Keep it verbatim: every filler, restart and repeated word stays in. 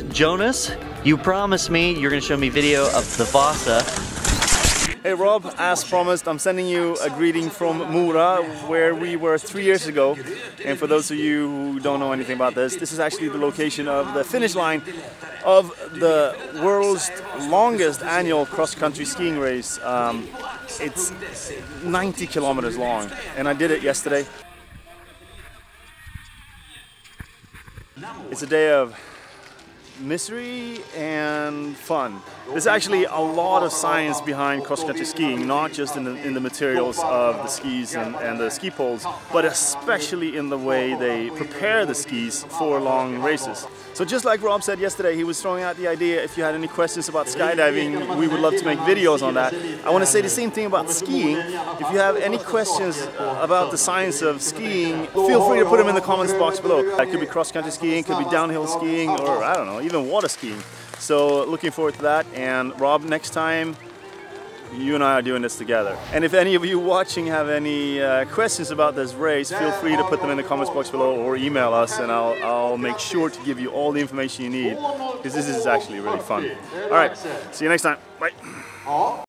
But Jonas, you promised me you're gonna show me video of the Vasa. Hey Rob, as promised, I'm sending you a greeting from Mura, where we were three years ago. And for those of you who don't know anything about this, this is actually the location of the finish line of the world's longest annual cross-country skiing race. Um, it's ninety kilometers long, and I did it yesterday. It's a day of mystery and fun. There's actually a lot of science behind cross-country skiing, not just in the, in the materials of the skis and, and the ski poles, but especially in the way they prepare the skis for long races. So just like Rob said yesterday, he was throwing out the idea, if you had any questions about skydiving, we would love to make videos on that. I want to say the same thing about skiing. If you have any questions about the science of skiing, feel free to put them in the comments box below. It could be cross-country skiing, it could be downhill skiing, or I don't know, even water skiing. So looking forward to that, and Rob, next time you and I are doing this together. And if any of you watching have any uh, questions about this race, feel free to put them in the comments box below or email us, and I'll, I'll make sure to give you all the information you need, because this is actually really fun. All right, see you next time. Bye.